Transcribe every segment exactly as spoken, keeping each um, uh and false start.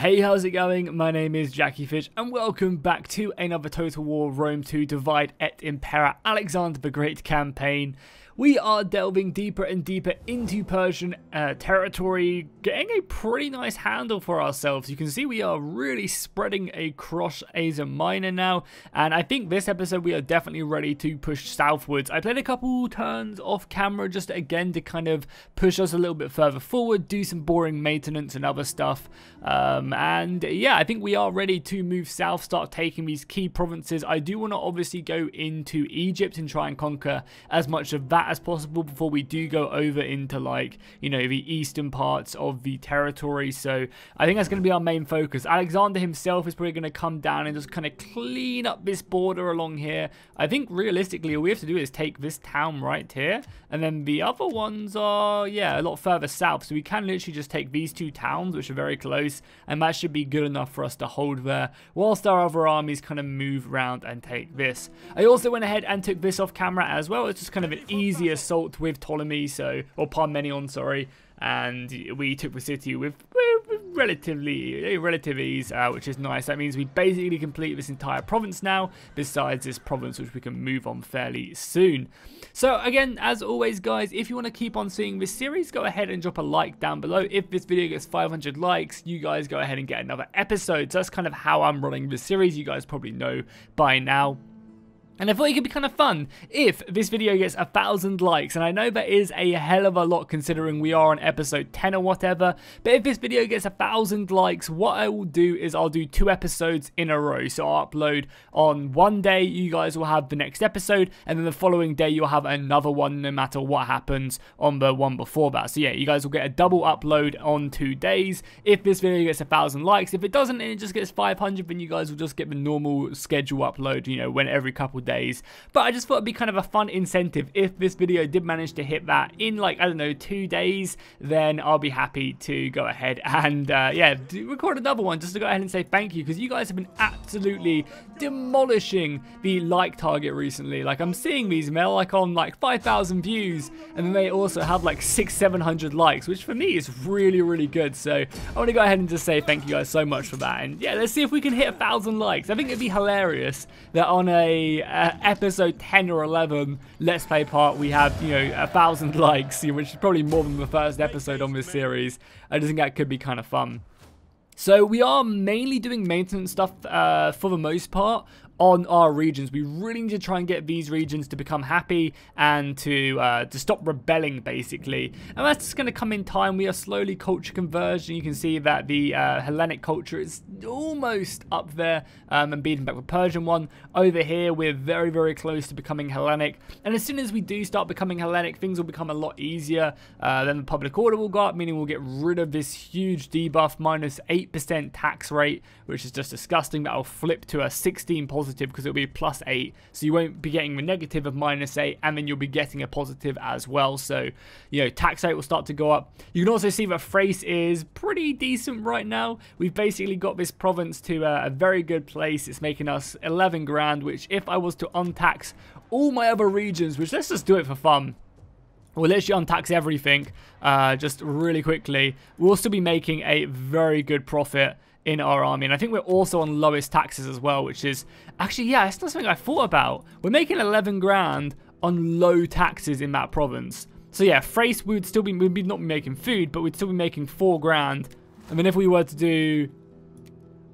Hey, how's it going? My name is Jackie Fish and welcome back to another Total War Rome two Divide Et Impera Alexander the Great campaign. We are delving deeper and deeper into Persian uh, territory, getting a pretty nice handle for ourselves. You can see we are really spreading across Asia Minor now, and I think this episode we are definitely ready to push southwards. I played a couple turns off camera just again to kind of push us a little bit further forward, do some boring maintenance and other stuff. Um, and yeah, I think we are ready to move south, start taking these key provinces. I do want to obviously go into Egypt and try and conquer as much of that as possible before we do go over into, like, you know, the eastern parts of the territory. So I think that's going to be our main focus. Alexander himself is probably going to come down and just kind of clean up this border along here. I think realistically all we have to do is take this town right here, and then the other ones are, yeah, a lot further south, so we can literally just take these two towns which are very close, and that should be good enough for us to hold there whilst our other armies kind of move around and take this. I also went ahead and took this off camera as well. It's just kind of an easy Easy assault with Ptolemy, so, or Parmenion, sorry, and we took the city with, with relatively relative ease, uh, which is nice. That means we basically complete this entire province now, besides this province, which we can move on fairly soon. So again, as always, guys, if you want to keep on seeing this series, go ahead and drop a like down below. If this video gets five hundred likes, you guys go ahead and get another episode. So that's kind of how I'm running this series. You guys probably know by now. And I thought it could be kind of fun if this video gets a thousand likes, and I know that is a hell of a lot considering we are on episode ten or whatever, but if this video gets a thousand likes, what I will do is I'll do two episodes in a row. So I'll upload on one day, you guys will have the next episode, and then the following day you'll have another one no matter what happens on the one before that. So yeah, you guys will get a double upload on two days if this video gets a thousand likes. If it doesn't and it just gets five hundred, then you guys will just get the normal schedule upload, you know, when every couple of days. But I just thought it'd be kind of a fun incentive if this video did manage to hit that in, like, I don't know, two days, then I'll be happy to go ahead and uh, yeah, do, record another one just to go ahead and say thank you, because you guys have been absolutely demolishing the like target recently. Like, I'm seeing these mail like on like five thousand views, and then they also have like six seven hundred likes, which for me is really really good. So I want to go ahead and just say thank you guys so much for that, and yeah, let's see if we can hit a thousand likes. I think it'd be hilarious that on a uh, Uh, episode ten or eleven Let's Play part we have, you know, a thousand likes, which is probably more than the first episode on this series. I just think that could be kind of fun. So we are mainly doing maintenance stuff uh, for the most part on our regions. We really need to try and get these regions to become happy and to uh, to stop rebelling, basically. And that's just going to come in time. We are slowly culture converged, and you can see that the uh, Hellenic culture is almost up there um, and beating back the Persian one. Over here, we're very, very close to becoming Hellenic. And as soon as we do start becoming Hellenic, things will become a lot easier. Uh, then the public order will go up, meaning we'll get rid of this huge debuff, minus eight percent tax rate, which is just disgusting. That will flip to a sixteen positive, because it'll be plus eight, so you won't be getting the negative of minus eight, and then you'll be getting a positive as well. So, you know, tax rate will start to go up. You can also see that Thrace is pretty decent right now. We've basically got this province to a, a very good place. It's making us eleven grand, which if I was to untax all my other regions, which let's just do it for fun, we'll literally untax everything uh, just really quickly, we'll still be making a very good profit in our army. And I think we're also on lowest taxes as well, which is actually, yeah, it's not something I thought about. We're making eleven grand on low taxes in that province. So yeah, Thrace would still be, we'd not be making food, but we'd still be making four grand. And then if we were to do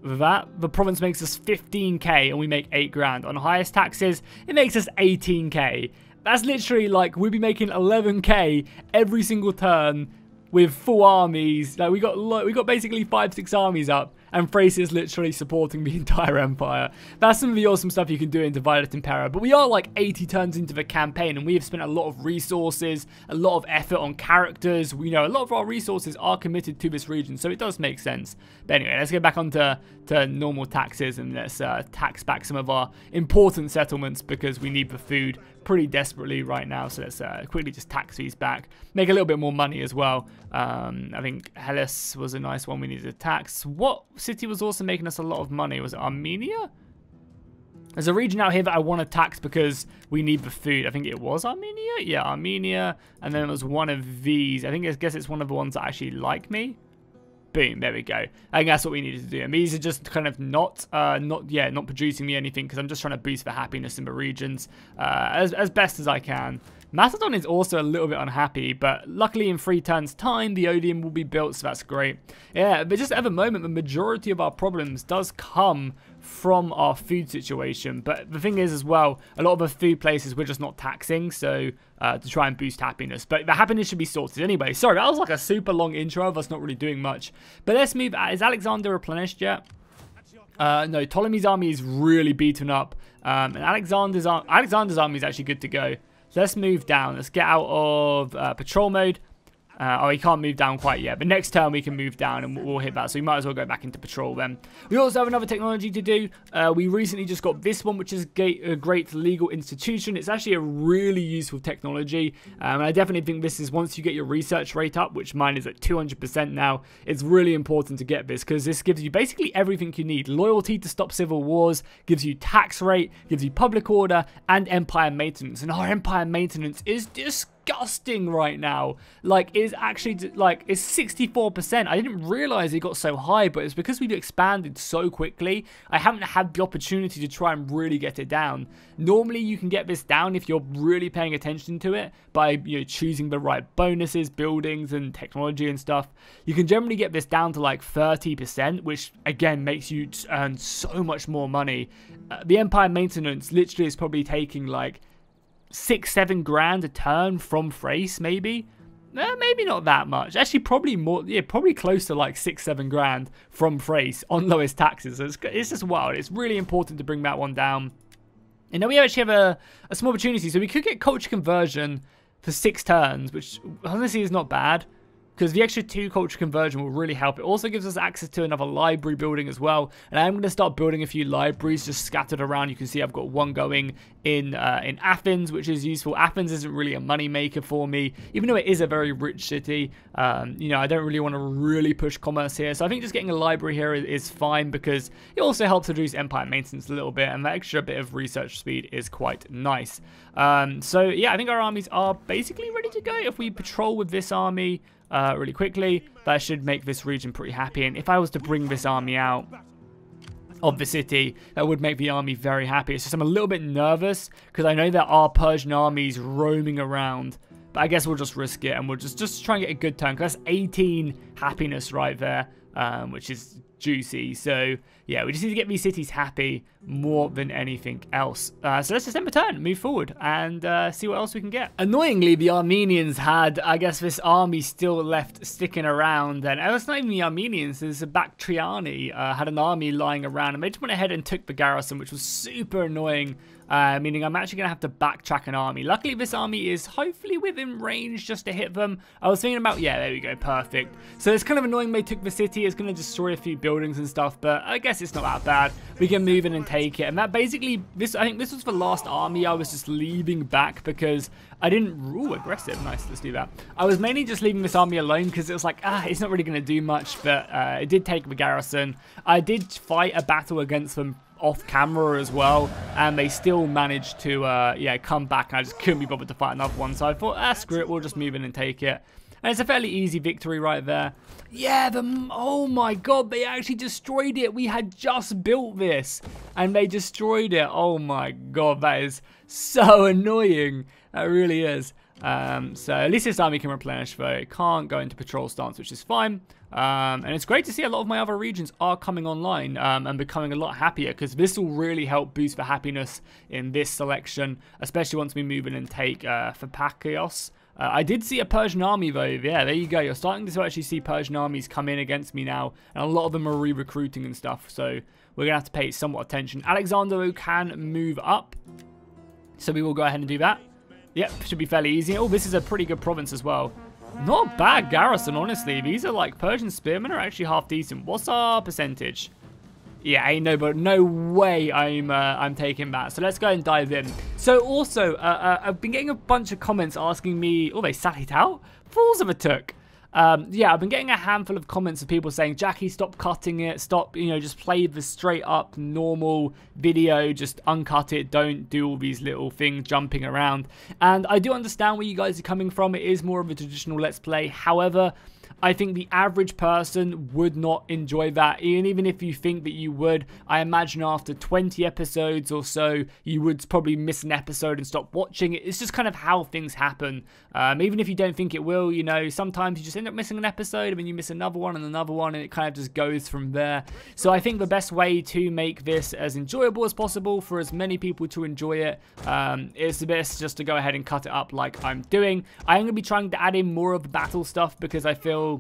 that, the province makes us fifteen K and we make eight grand. On highest taxes, it makes us eighteen K. That's literally like, we'd be making eleven K every single turn with full armies. Like, we got lo we got basically five, six armies up, and Thrace is literally supporting the entire empire. That's some of the awesome stuff you can do in Divide Et Impera. But we are like eighty turns into the campaign, and we have spent a lot of resources, a lot of effort on characters. We know a lot of our resources are committed to this region, so it does make sense. But anyway, let's get back on to, to normal taxes, and let's uh, tax back some of our important settlements, because we need the food pretty desperately right now. So let's uh, quickly just tax these back, make a little bit more money as well. um I think Hellas was a nice one we needed to tax. What city was also making us a lot of money? Was it Armenia? There's a region out here that I want to tax because we need the food. I think it was Armenia. Yeah, Armenia. And then it was one of these. I think I guess it's one of the ones that actually like me. Boom, there we go. I think that's what we needed to do. And these are just kind of not, uh, not yeah, not producing me anything because I'm just trying to boost the happiness in the regions uh, as, as best as I can. Macedon is also a little bit unhappy, but luckily in three turns time, the Odeon will be built, so that's great. Yeah, but just at the moment, the majority of our problems does come from our food situation. But the thing is as well, a lot of the food places we're just not taxing, so uh, to try and boost happiness. But the happiness should be sorted anyway. Sorry, that was like a super long intro of us not really doing much. But let's move. Is Alexander replenished yet? Uh, no, Ptolemy's army is really beaten up. Um, and Alexander's, ar Alexander's army is actually good to go. Let's move down. Let's get out of uh, patrol mode. Uh, oh, he can't move down quite yet. But next turn, we can move down and we'll hit that. So we might as well go back into patrol then. We also have another technology to do. Uh, we recently just got this one, which is a great legal institution. It's actually a really useful technology. Um, and I definitely think this is, once you get your research rate up, which mine is at two hundred percent now, it's really important to get this because this gives you basically everything you need. Loyalty to stop civil wars, gives you tax rate, gives you public order, and empire maintenance. And our empire maintenance is disgusting. Disgusting right now. Like, it is actually, like, it's sixty-four percent. I didn't realize it got so high, but it's because we've expanded so quickly. I haven't had the opportunity to try and really get it down. Normally, you can get this down if you're really paying attention to it by, you know, choosing the right bonuses, buildings, and technology and stuff. You can generally get this down to, like, thirty percent, which, again, makes you earn so much more money. Uh, the Empire Maintenance literally is probably taking, like, six seven grand a turn from Thrace, maybe eh, maybe not that much actually, probably more, yeah, probably close to like six seven grand from Thrace on lowest taxes. So it's, it's just wild. It's really important to bring that one down. And then we actually have a, a small opportunity, so we could get culture conversion for six turns, which honestly is not bad, because the extra two culture conversion will really help. It also gives us access to another library building as well. And I'm going to start building a few libraries just scattered around. You can see I've got one going in uh, in Athens, which is useful. Athens isn't really a money maker for me, even though it is a very rich city. Um, you know, I don't really want to really push commerce here. So I think just getting a library here is, is fine, because it also helps reduce empire maintenance a little bit. And that extra bit of research speed is quite nice. Um, so yeah, I think our armies are basically ready to go. If we patrol with this army Uh, really quickly, that should make this region pretty happy. And if I was to bring this army out of the city, that would make the army very happy. It's just I'm a little bit nervous because I know there are Persian armies roaming around, but I guess we'll just risk it and we'll just, just try and get a good turn, because that's eighteen happiness right there, um, which is juicy. So yeah, we just need to get these cities happy more than anything else. Uh, so let's just end the turn, move forward, and uh, see what else we can get. Annoyingly, the Armenians had, I guess, this army still left sticking around. And oh, it's not even the Armenians, it's the Bactriani uh, had an army lying around, and they just went ahead and took the garrison, which was super annoying. Uh, meaning I'm actually going to have to backtrack an army. Luckily, this army is hopefully within range just to hit them. I was thinking about, yeah, there we go, perfect. So it's kind of annoying they took the city. It's going to destroy a few buildings and stuff, but I guess it's not that bad. We can move in and take it. And that basically, this I think this was the last army I was just leaving back because I didn't, ooh, aggressive, nice, let's do that. I was mainly just leaving this army alone because it was like, ah, it's not really going to do much, but uh, it did take the garrison. I did fight a battle against them off camera as well, and they still managed to uh yeah come back, and I just couldn't be bothered to fight another one, so I thought, ah, screw it, we'll just move in and take it. And it's a fairly easy victory right there. Yeah, the oh my god, they actually destroyed it. We had just built this and they destroyed it. Oh my god, that is so annoying. That really is. Um, so at least this army can replenish, though it can't go into patrol stance, which is fine. Um, and it's great to see a lot of my other regions are coming online um, and becoming a lot happier, because this will really help boost the happiness in this selection, especially once we move in and take uh, Phapakos. Uh, I did see a Persian army though. Yeah, there you go. You're starting to actually see Persian armies come in against me now, and a lot of them are re-recruiting and stuff, so we're going to have to pay somewhat attention. Alexander can move up, so we will go ahead and do that. Yep, should be fairly easy. Oh, this is a pretty good province as well. Not bad garrison, honestly. These are like Persian spearmen are actually half decent. What's our percentage? Yeah, ain't no, but no way I'm uh, I'm taking that. So let's go and dive in. So also, uh, uh, I've been getting a bunch of comments asking me, oh, they sat it out? Fools of a took. Um, yeah, I've been getting a handful of comments of people saying, Jackie, stop cutting it, stop, you know, just play the straight up normal video, just uncut it, don't do all these little things jumping around. And I do understand where you guys are coming from. It is more of a traditional Let's Play. However, I think the average person would not enjoy that. And even if you think that you would, I imagine after twenty episodes or so, you would probably miss an episode and stop watching it. It's just kind of how things happen. Um, even if you don't think it will, you know, sometimes you just end up missing an episode, and then you miss another one and another one, and it kind of just goes from there. So I think the best way to make this as enjoyable as possible for as many people to enjoy it um, is the best just to go ahead and cut it up like I'm doing. I'm going to be trying to add in more of the battle stuff because I feel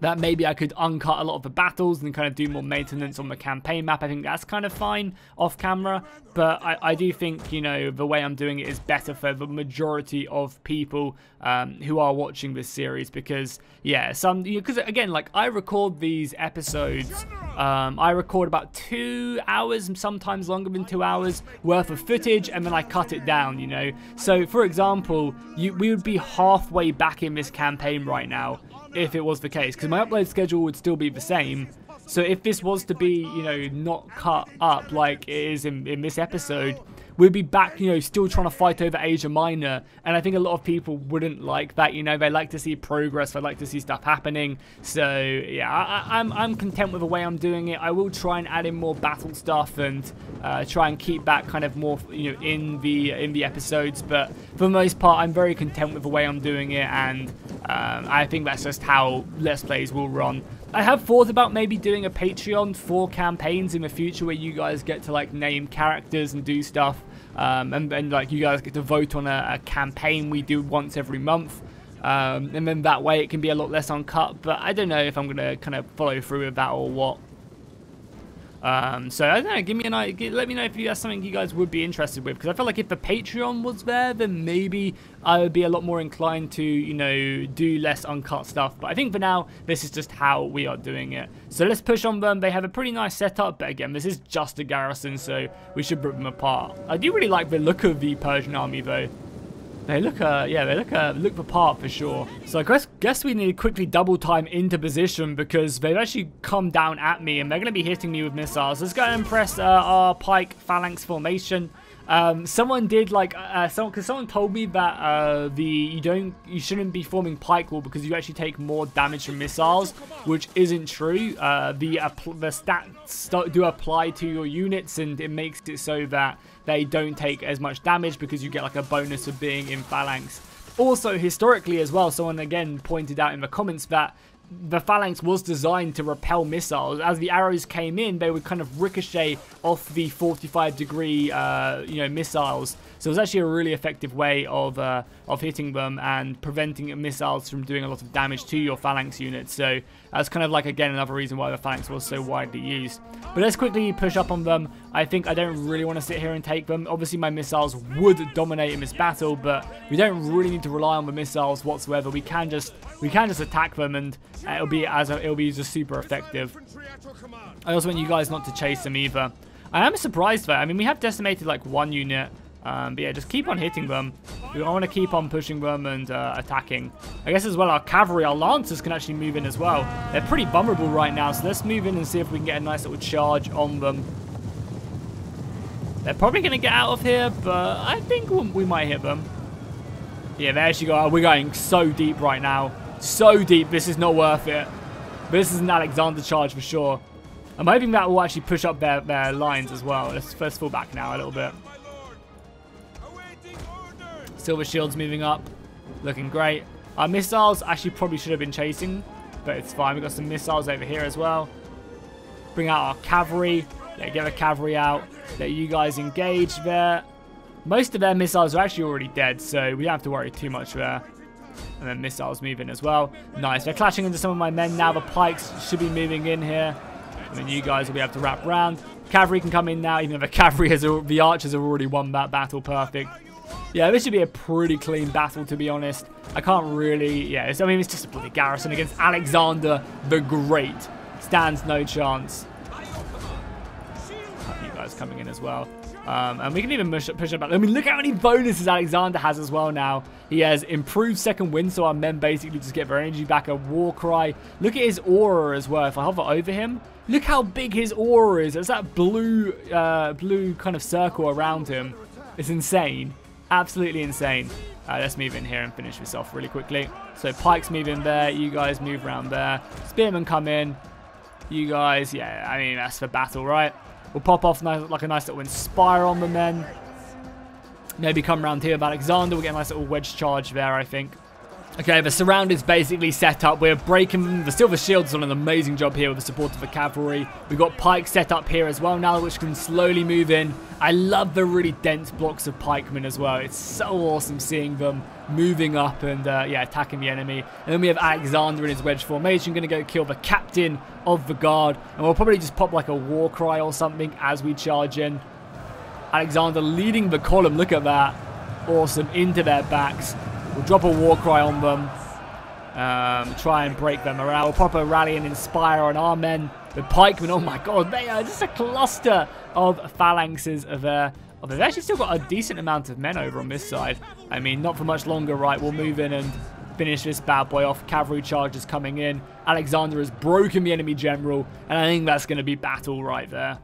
that maybe I could uncut a lot of the battles and kind of do more maintenance on the campaign map. I think that's kind of fine off camera, but I, I do think, you know, the way I'm doing it is better for the majority of people um, who are watching this series because, yeah, some, because again, like I record these episodes, um, I record about two hours, sometimes longer than two hours worth of footage, and then I cut it down, you know. So, for example, you, we would be halfway back in this campaign right now if it was the case, because my upload schedule would still be the same. So if this was to be, you know, not cut up like it is in, in this episode, we'd be back, you know, still trying to fight over Asia Minor, and I think a lot of people wouldn't like that, you know. They like to see progress, they like to see stuff happening. So yeah, I, I'm, I'm content with the way I'm doing it. I will try and add in more battle stuff and uh, try and keep that kind of more, you know, in the in the episodes, but for the most part I'm very content with the way I'm doing it, and um, I think that's just how Let's Plays will run. I have thought about maybe doing a Patreon for campaigns in the future where you guys get to like name characters and do stuff, um, and then like you guys get to vote on a, a campaign we do once every month, um, and then that way it can be a lot less uncut, but I don't know if I'm going to kind of follow through with that or what. Um, so I don't know, give me an idea, let me know if that's something you guys would be interested with, because I feel like if the Patreon was there, then maybe I would be a lot more inclined to, you know, do less uncut stuff, but I think for now, this is just how we are doing it. So let's push on them. They have a pretty nice setup, but again, this is just a garrison, so we should rip them apart. I do really like the look of the Persian army, though. They look, uh, yeah, they look, uh, look the part for sure. So I guess, guess we need to quickly double time into position because they've actually come down at me and they're going to be hitting me with missiles. Let's go and press uh, our pike phalanx formation. Um, someone did like, uh, someone, because someone told me that uh, the you don't, you shouldn't be forming pike wall because you actually take more damage from missiles, which isn't true. Uh, the uh, the stats do apply to your units, and it makes it so that they don't take as much damage because you get like a bonus of being in phalanx. Also, historically as well, someone again pointed out in the comments that the phalanx was designed to repel missiles. As the arrows came in, they would kind of ricochet off the forty-five degree uh, you know, missiles. So it was actually a really effective way of uh, of hitting them and preventing missiles from doing a lot of damage to your phalanx units. So that's kind of like, again, another reason why the phalanx was so widely used. But let's quickly push up on them. I think I don't really want to sit here and take them. Obviously, my missiles would dominate in this battle, but we don't really need to rely on the missiles whatsoever. We can just we can just attack them, and it'll be as a, it'll be just super effective. I also want you guys not to chase them either. I am surprised though. I mean, we have decimated like one unit. Um, but yeah, just keep on hitting them. I want to keep on pushing them and uh, attacking. I guess as well, our cavalry, our lancers can actually move in as well. They're pretty vulnerable right now, so let's move in and see if we can get a nice little charge on them. They're probably going to get out of here, but I think we might hit them. Yeah, there she goes. We're going so deep right now. So deep. This is not worth it. This is an Alexander charge for sure. I'm hoping that will actually push up their, their lines as well. Let's, let's fall back now a little bit. Silver Shields moving up, looking great. Our missiles actually probably should have been chasing, but it's fine. We've got some missiles over here as well. Bring out our cavalry. Yeah, get the cavalry out. Let you guys engage there. Most of their missiles are actually already dead, so we don't have to worry too much there. And then missiles moving as well. Nice. They're clashing into some of my men now. The pikes should be moving in here. And then you guys will be able to wrap around. Cavalry can come in now, even though the cavalry has, the archers have already won that battle. Perfect. Yeah, this should be a pretty clean battle, to be honest. I can't really... Yeah, it's, I mean, it's just a bloody garrison against Alexander the Great. Stands no chance. Have you guys coming in as well. Um, and we can even push, push it back. I mean, look how many bonuses Alexander has as well now. He has improved second wind, so our men basically just get their energy back, a war cry. Look at his aura as well. If I hover over him, look how big his aura is. It's that blue, uh, blue kind of circle around him. It's insane. absolutely insane. Uh, let's move in here and finish this off really quickly. So pikes move in there, you guys move around there, spearmen come in, you guys, yeah, I mean, that's for battle, right? We'll pop off nice, like a nice little inspire on the men. Maybe come around here with Alexander, we'll get a nice little wedge charge there, I think. Okay, the surround is basically set up. We're breaking the Silver Shields has done an amazing job here with the support of the cavalry. We've got pikes set up here as well now, which can slowly move in. I love the really dense blocks of pikemen as well. It's so awesome seeing them moving up and, uh, yeah, attacking the enemy. And then we have Alexander in his wedge formation, going to go kill the captain of the guard. And we'll probably just pop, like, a war cry or something as we charge in. Alexander leading the column, look at that. Awesome, into their backs. We'll drop a war cry on them, um, try and break them around. We'll pop a rally and inspire on our men. The pikemen, oh my god, they are just a cluster of phalanxes there. Oh, they've actually still got a decent amount of men over on this side. I mean, not for much longer, right? We'll move in and finish this bad boy off. Cavalry charges coming in. Alexander has broken the enemy general, and I think that's going to be battle right there.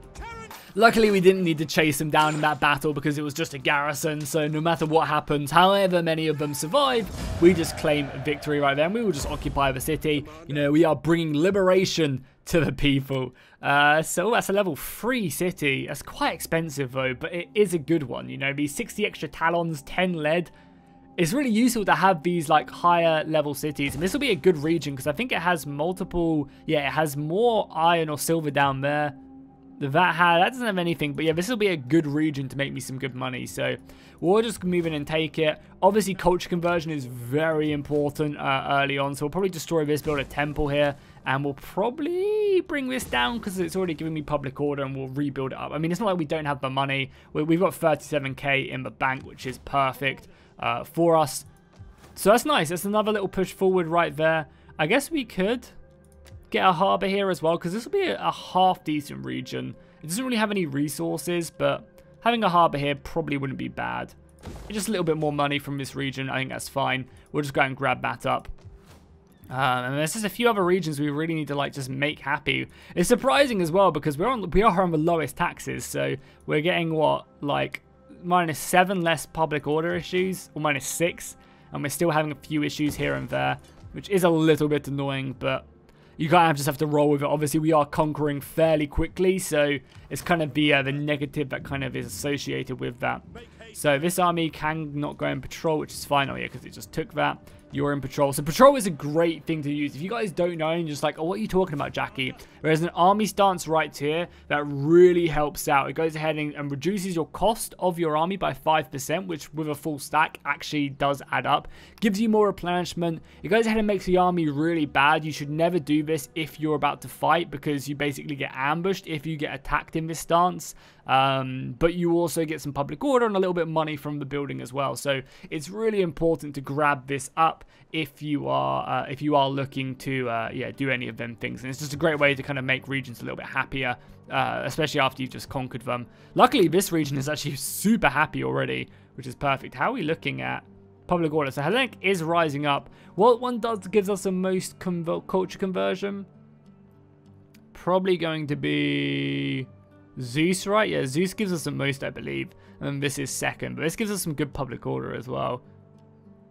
Luckily, we didn't need to chase them down in that battle because it was just a garrison, so no matter what happens, however many of them survive, we just claim victory right there, and we will just occupy the city. You know, we are bringing liberation to the people. Uh, so that's a level three city. That's quite expensive, though, but it is a good one. You know, these sixty extra talons, ten lead. It's really useful to have these, like, higher level cities, and this will be a good region because I think it has multiple, yeah, it has more iron or silver down there. That, had, that doesn't have anything, but yeah, this will be a good region to make me some good money, so we'll just move in and take it. Obviously, culture conversion is very important uh, early on, so we'll probably destroy this, build a temple here, and we'll probably bring this down because it's already giving me public order, and we'll rebuild it up. I mean, it's not like we don't have the money. We, we've got thirty-seven K in the bank, which is perfect uh, for us, so that's nice. That's another little push forward right there. I guess we could get a harbour here as well, because this will be a half-decent region. It doesn't really have any resources, but having a harbour here probably wouldn't be bad. Just a little bit more money from this region, I think that's fine. We'll just go and grab that up. Um, and there's just a few other regions we really need to, like, just make happy. It's surprising as well, because we're on, we are on the lowest taxes, so we're getting, what, like, minus seven less public order issues, or minus six, and we're still having a few issues here and there, which is a little bit annoying, but you kind of just have to roll with it. Obviously, we are conquering fairly quickly, so it's kind of the, uh, the negative that kind of is associated with that. So this army can not go in patrol, which is fine. Oh, yeah, because it just took that. You're in patrol. So patrol is a great thing to use. If you guys don't know, and you're just like, oh, what are you talking about, Jackie? There's an army stance right here that really helps out. It goes ahead and, and reduces your cost of your army by five percent, which with a full stack actually does add up. Gives you more replenishment. It goes ahead and makes the army really bad. You should never do this if you're about to fight, because you basically get ambushed if you get attacked in this stance. Um, but you also get some public order and a little bit of money from the building as well. So it's really important to grab this up if you are uh, if you are looking to uh, yeah do any of them things. And it's just a great way to kind of make regions a little bit happier, uh, especially after you've just conquered them. Luckily, this region is actually super happy already, which is perfect. How are we looking at public order? So Hellenic is rising up. What one does gives us the most conv culture conversion? Probably going to be Zeus, right? Yeah, Zeus gives us the most, I believe. And this is second. But this gives us some good public order as well.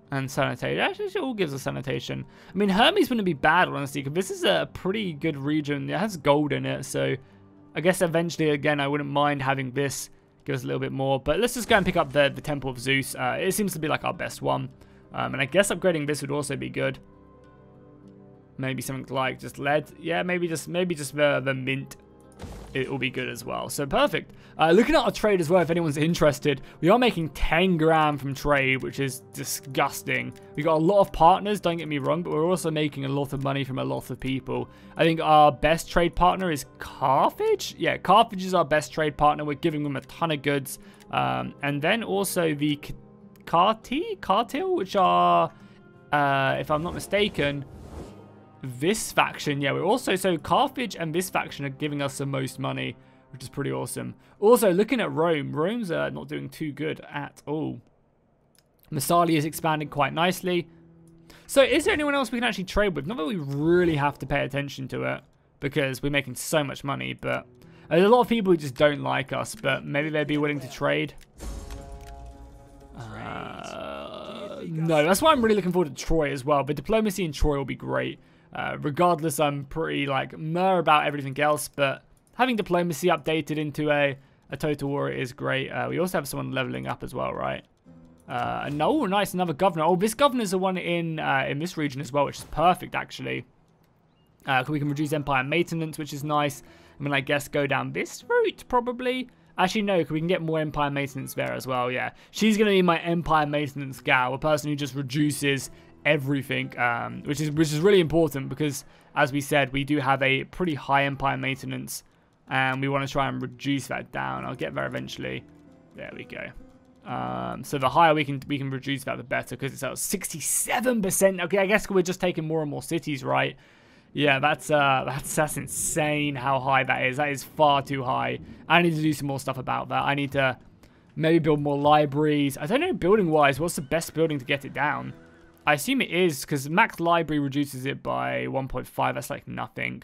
And sanitation. Actually, it all gives us sanitation. I mean, Hermes wouldn't be bad, honestly, because this is a pretty good region. It has gold in it. So I guess eventually, again, I wouldn't mind having this. Give us a little bit more. But let's just go and pick up the, the Temple of Zeus. Uh, it seems to be like our best one. Um, and I guess upgrading this would also be good. Maybe something like just lead. Yeah, maybe just, maybe just the, the mint. It will be good as well. So perfect. Uh, looking at our trade as well, if anyone's interested, we are making ten grand from trade, which is disgusting. We got a lot of partners, don't get me wrong, but we're also making a lot of money from a lot of people. I think our best trade partner is Carthage. Yeah, Carthage is our best trade partner. We're giving them a ton of goods. Um, and then also the Carti, Cartil, which are, uh, if I'm not mistaken, this faction. Yeah, we're also, so Carthage and this faction are giving us the most money, which is pretty awesome. Also, looking at Rome, Rome's uh, not doing too good at all. Massalia is expanding quite nicely. So is there anyone else we can actually trade with? Not that we really have to pay attention to it, because we're making so much money, but there's a lot of people who just don't like us, but maybe they'd be willing to trade. Uh, no, that's why I'm really looking forward to Troy as well. But diplomacy in Troy will be great. Uh, regardless, I'm pretty like meh about everything else, but having diplomacy updated into a, a total war is great. Uh, we also have someone leveling up as well, right? Uh, and oh, nice, another governor. Oh, this governor's the one in uh, in this region as well, which is perfect actually. Uh, we can reduce empire maintenance, which is nice. I mean, I guess go down this route probably. Actually, no, because we can get more empire maintenance there as well, yeah. She's going to be my empire maintenance gal, a person who just reduces everything, um, which is which is really important because, as we said, we do have a pretty high empire maintenance, and we want to try and reduce that down. I'll get there eventually. There we go. Um, so the higher we can we can reduce that, the better, because it's at sixty-seven percent. Okay, I guess we're just taking more and more cities, right? Yeah, that's uh, that's that's insane how high that is. That is far too high. I need to do some more stuff about that. I need to maybe build more libraries. I don't know, building-wise, what's the best building to get it down? I assume it is, because max library reduces it by one point five. That's like nothing.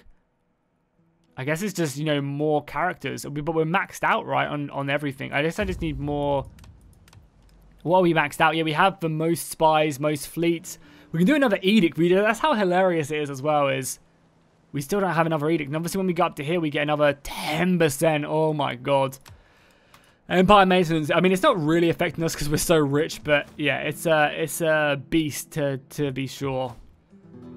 I guess it's just, you know, more characters. But we're maxed out, right, on, on everything. I guess I just need more... What are we maxed out? Yeah, we have the most spies, most fleets... We can do another edict video. That's how hilarious it is as well, is we still don't have another edict. And obviously when we go up to here, we get another ten percent. Oh my god. Empire maintenance. I mean, it's not really affecting us because we're so rich, but yeah, it's a, it's a beast to, to be sure.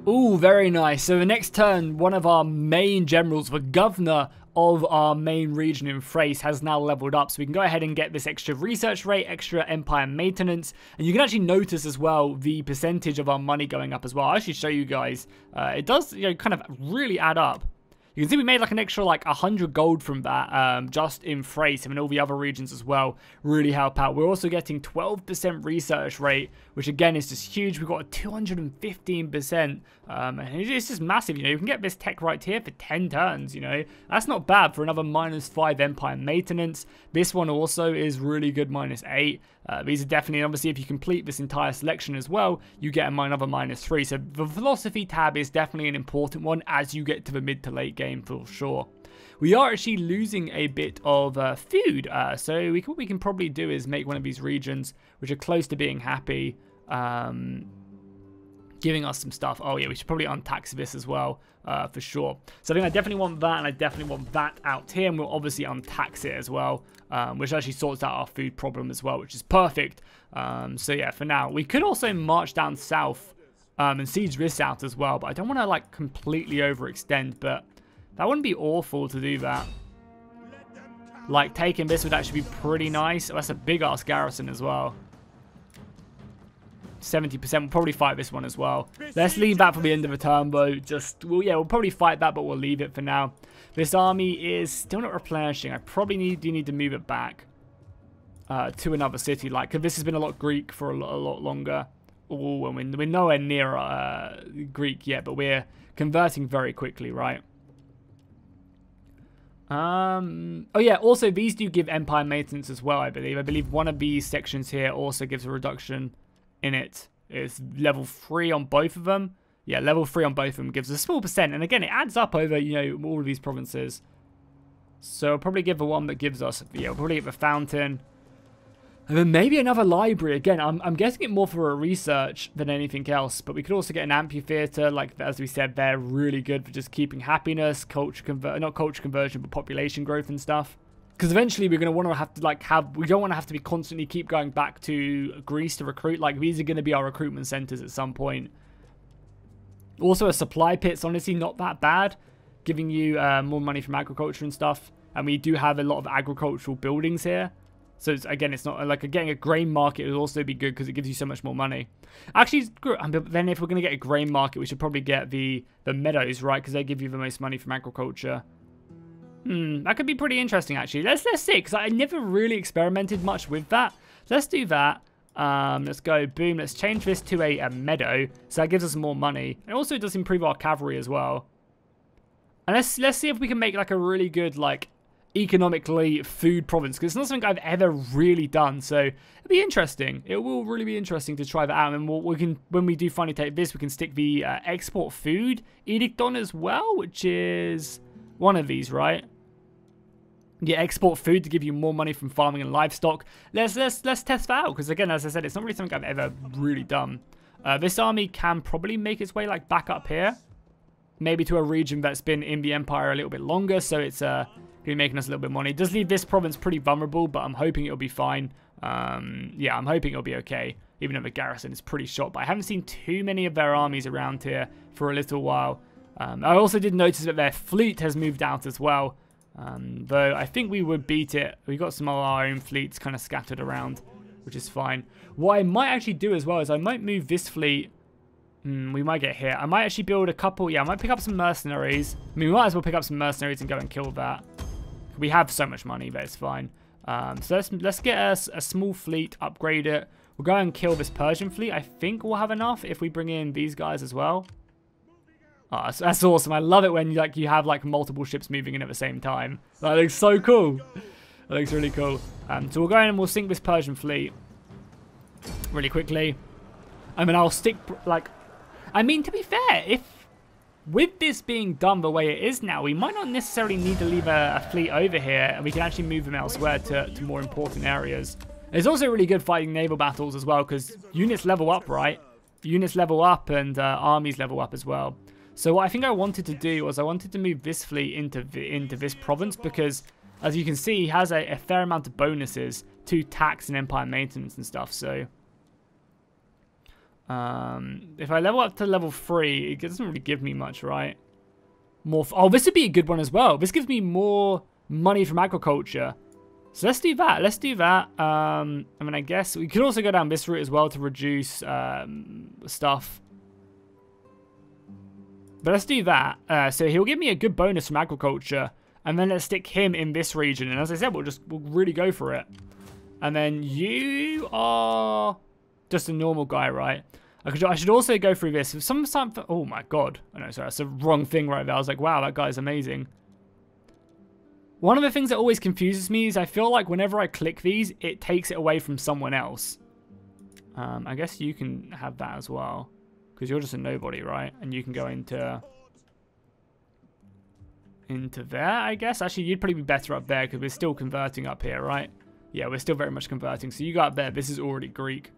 Ooh, very nice. So the next turn, one of our main generals, the governor of our main region in Thrace, has now leveled up, so we can go ahead and get this extra research rate, extra empire maintenance, and you can actually notice as well the percentage of our money going up as well. I'll actually show you guys. Uh, it does, you know, kind of really add up. You can see we made like an extra like one hundred gold from that, um, just in Thrace, and in all the other regions as well really help out. We're also getting twelve percent research rate, which again is just huge. We've got a two hundred fifteen percent, um, and it's just massive. You know, you can get this tech right here for ten turns, you know. That's not bad for another minus five empire maintenance. This one also is really good, minus eight. Uh, these are definitely, obviously, if you complete this entire selection as well, you get another minus three. So the philosophy tab is definitely an important one as you get to the mid to late game. Game for sure. We are actually losing a bit of uh, food, uh, so we can, what we can probably do is make one of these regions which are close to being happy, um, giving us some stuff. Oh yeah, we should probably untax this as well, uh, for sure. So I think I definitely want that, and I definitely want that out here, and we'll obviously untax it as well, um, which actually sorts out our food problem as well, which is perfect. Um, so yeah, for now, we could also march down south, um, and siege this out as well, but I don't want to like completely overextend, but that wouldn't be awful to do that. Like, taking this would actually be pretty nice. Oh, that's a big-ass garrison as well. seventy percent. We'll probably fight this one as well. Let's leave that for the end of the turn, though. Just, well, yeah, we'll probably fight that, but we'll leave it for now. This army is still not replenishing. I probably need, do need to move it back uh, to another city. Like, because this has been a lot Greek for a lot, a lot longer. Oh, and we're, we're nowhere near uh, Greek yet, but we're converting very quickly, right? Um, oh yeah, also these do give empire maintenance as well, I believe. I believe one of these sections here also gives a reduction in it. It's level three on both of them. Yeah, level three on both of them gives a small percent. And again, it adds up over, you know, all of these provinces. So I'll probably give the one that gives us, yeah, we'll probably get the fountain. And then maybe another library. Again, I'm, I'm guessing it more for a research than anything else. But we could also get an amphitheater. Like, as we said, they're really good for just keeping happiness, culture conver not culture conversion, but population growth and stuff. Because eventually we're going to want to have to, like, have... We don't want to have to be constantly keep going back to Greece to recruit. Like, these are going to be our recruitment centers at some point. Also, a supply pit's honestly not that bad. Giving you uh, more money from agriculture and stuff. And we do have a lot of agricultural buildings here. So, it's, again, it's not... Like, getting a grain market would also be good because it gives you so much more money. Actually, then if we're going to get a grain market, we should probably get the, the meadows, right? Because they give you the most money from agriculture. Hmm, that could be pretty interesting, actually. Let's, let's see, because I never really experimented much with that. Let's do that. Um, let's go, boom. Let's change this to a, a meadow. So, that gives us more money. And also, it does improve our cavalry as well. And let's, let's see if we can make, like, a really good, like... economically food province, because it's not something I've ever really done, so it'll be interesting. It will really be interesting to try that out, and we'll, we can, when we do finally take this, we can stick the uh, export food edict on as well, which is one of these, right? You export food to give you more money from farming and livestock. Let's let's let's test that out, because again, as I said, it's not really something I've ever really done. Uh, this army can probably make its way like back up here, maybe to a region that's been in the empire a little bit longer, so it's uh, going to be making us a little bit money. It does leave this province pretty vulnerable, but I'm hoping it'll be fine. Um, yeah, I'm hoping it'll be okay, even though the garrison is pretty shot. But I haven't seen too many of their armies around here for a little while. Um, I also did notice that their fleet has moved out as well. Um, though I think we would beat it. We got some of our own fleets kind of scattered around, which is fine. What I might actually do as well is I might move this fleet. Mm, we might get here. I might actually build a couple. Yeah, I might pick up some mercenaries. I mean, we might as well pick up some mercenaries and go and kill that. We have so much money that it's fine. Um, so let's, let's get a, a small fleet, upgrade it. We'll go and kill this Persian fleet. I think we'll have enough if we bring in these guys as well. Oh, that's awesome. I love it when like you have like multiple ships moving in at the same time. That looks so cool. That looks really cool. Um, so we'll go in and we'll sink this Persian fleet really quickly. I mean, I'll stick like... I mean, to be fair, if with this being done the way it is now, we might not necessarily need to leave a, a fleet over here, and we can actually move them elsewhere to, to more important areas. It's also really good fighting naval battles as well, because units level up, right? Units level up and uh, armies level up as well. So what I think I wanted to do was I wanted to move this fleet into the, into this province, because as you can see, he has a, a fair amount of bonuses to tax and empire maintenance and stuff. So um, if I level up to level three, it doesn't really give me much, right? More. F oh, this would be a good one as well. This gives me more money from agriculture. So let's do that. Let's do that. Um, I mean, I guess we could also go down this route as well to reduce um, stuff. But let's do that. Uh, so he'll give me a good bonus from agriculture, and then let's stick him in this region. And as I said, we'll just we'll really go for it. And then you are just a normal guy, right? I should also go through this. Some, some oh my god! I know, sorry, that's the wrong thing right there. I was like, wow, that guy's amazing. One of the things that always confuses me is I feel like whenever I click these, it takes it away from someone else. Um, I guess you can have that as well, because you're just a nobody, right? And you can go into into there, I guess. Actually, you'd probably be better up there, because we're still converting up here, right? Yeah, we're still very much converting. So you go up there. This is already Greek.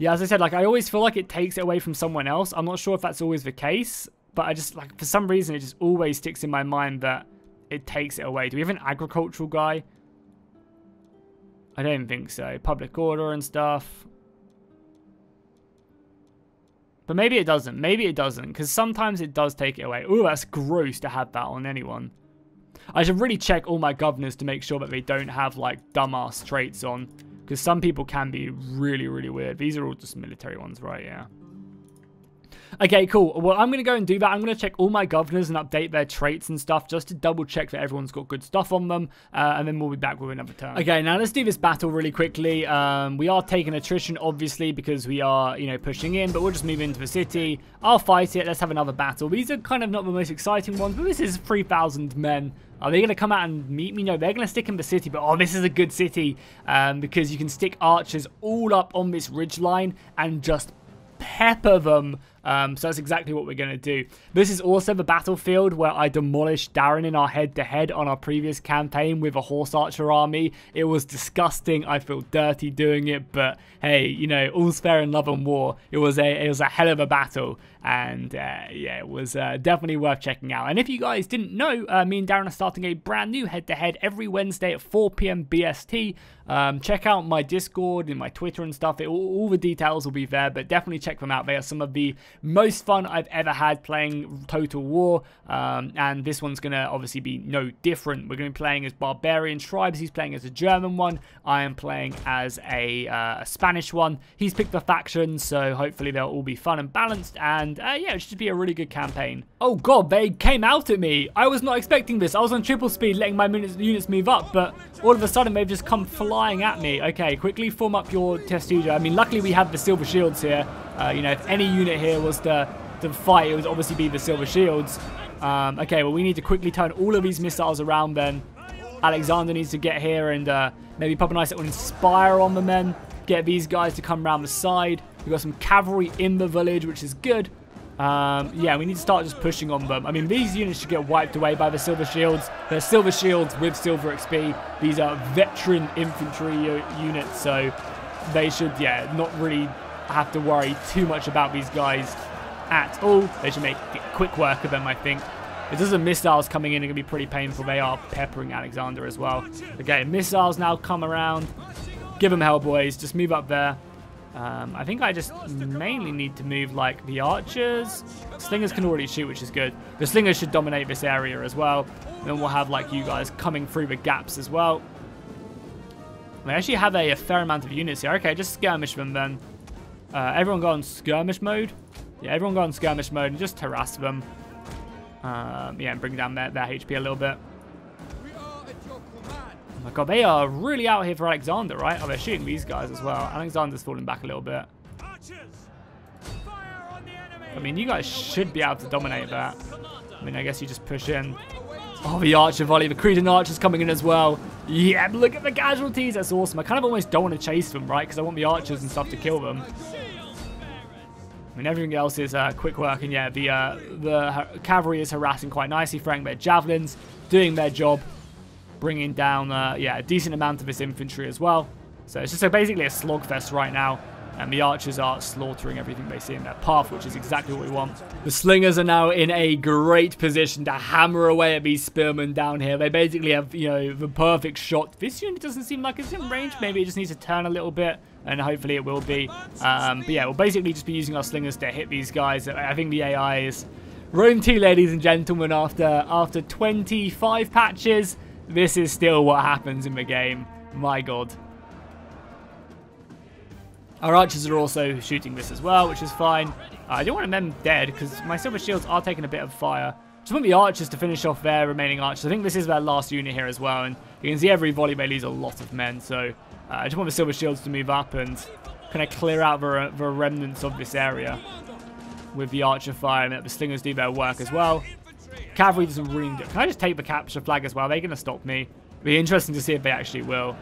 Yeah, as I said, like, I always feel like it takes it away from someone else. I'm not sure if that's always the case, but I just, like, for some reason, it just always sticks in my mind that it takes it away. Do we have an agricultural guy? I don't think so. Public order and stuff. But maybe it doesn't. Maybe it doesn't. Because sometimes it does take it away. Ooh, that's gross to have that on anyone. I should really check all my governors to make sure that they don't have, like, dumbass traits on. Because some people can be really, really weird. These are all just military ones, right? Yeah. Okay, cool. Well, I'm going to go and do that. I'm going to check all my governors and update their traits and stuff, just to double check that everyone's got good stuff on them. Uh, and then we'll be back with another turn. Okay, now let's do this battle really quickly. Um, we are taking attrition, obviously, because we are, you know, pushing in. But we'll just move into the city. I'll fight it. Let's have another battle. These are kind of not the most exciting ones, but this is three thousand men. Are they going to come out and meet me? No, they're going to stick in the city. But, oh, this is a good city. Um, because you can stick archers all up on this ridgeline and just pepper them. Um, so that's exactly what we're going to do. This is also the battlefield where I demolished Darren in our head-to-head on our previous campaign with a horse archer army. It was disgusting. I feel dirty doing it, but hey, you know, all's fair in love and war. It was a it was a hell of a battle, and uh, yeah, it was uh, definitely worth checking out. And if you guys didn't know, uh, me and Darren are starting a brand new head-to-head every Wednesday at four p m B S T. Um, check out my Discord and my Twitter and stuff. It, all, all the details will be there, but definitely check them out. They are some of the most fun I've ever had playing Total War, um, and this one's going to obviously be no different. We're going to be playing as barbarian tribes. He's playing as a German one. I am playing as a, uh, a Spanish one. He's picked the faction, so hopefully they'll all be fun and balanced, and uh, yeah, it should be a really good campaign. Oh god, they came out at me. I was not expecting this. I was on triple speed letting my units move up, but all of a sudden they've just come flying at me. Okay, quickly form up your testudo. I mean, luckily we have the Silver Shields here. Uh, you know, if any unit here was to, to fight, it would obviously be the Silver Shields. Um, okay, well, we need to quickly turn all of these missiles around then. Alexander needs to get here and uh, maybe pop a nice little inspire on them then. Get these guys to come around the side. We've got some cavalry in the village, which is good. Um, yeah, we need to start just pushing on them. I mean, these units should get wiped away by the Silver Shields. They're Silver Shields with Silver X P. These are veteran infantry units, so they should, yeah, not really have to worry too much about these guys at all. They should make quick work of them, I think. Because the missiles coming in are going to be pretty painful. They are peppering Alexander as well. Okay, missiles now come around. Give them hell, boys. Just move up there. Um, I think I just mainly need to move, like, the archers. Slingers can already shoot, which is good. The slingers should dominate this area as well. Then we'll have, like, you guys coming through the gaps as well. We actually have a, a fair amount of units here. Okay, just skirmish them then. Uh, everyone go on skirmish mode. Yeah, everyone go on skirmish mode and just harass them. Um, yeah, and bring down their, their H P a little bit. Oh my god, they are really out here for Alexander, right? Oh, they're shooting these guys as well. Alexander's falling back a little bit. I mean, you guys should be able to dominate that. I mean, I guess you just push in. Oh, the archer volley. The Cretan archer's coming in as well. Yeah, look at the casualties. That's awesome. I kind of almost don't want to chase them, right? Because I want the archers and stuff to kill them. I mean, everything else is uh, quick work. And yeah, the, uh, the cavalry is harassing quite nicely, throwing their javelins, doing their job. Bringing down, uh, yeah, a decent amount of this infantry as well. So it's just so basically a slogfest right now. And the archers are slaughtering everything they see in their path, which is exactly what we want. The slingers are now in a great position to hammer away at these spearmen down here. They basically have, you know, the perfect shot. This unit doesn't seem like it's in range. Maybe it just needs to turn a little bit, and hopefully it will be. Um, but yeah, we'll basically just be using our slingers to hit these guys. I think the A I is... Rome two, ladies and gentlemen, after, after twenty-five patches... This is still what happens in the game. My god. Our archers are also shooting this as well, which is fine. Uh, I don't want them dead, because my silver shields are taking a bit of fire. Just want the archers to finish off their remaining archers. I think this is their last unit here as well, and you can see every volley they lose a lot of men, so... Uh, I just want the silver shields to move up and kind of clear out the, the remnants of this area. With the archer fire, and let the slingers do their work as well. Cavalry doesn't really... Can I just take the capture flag as well? They're going to stop me. It'll be interesting to see if they actually will.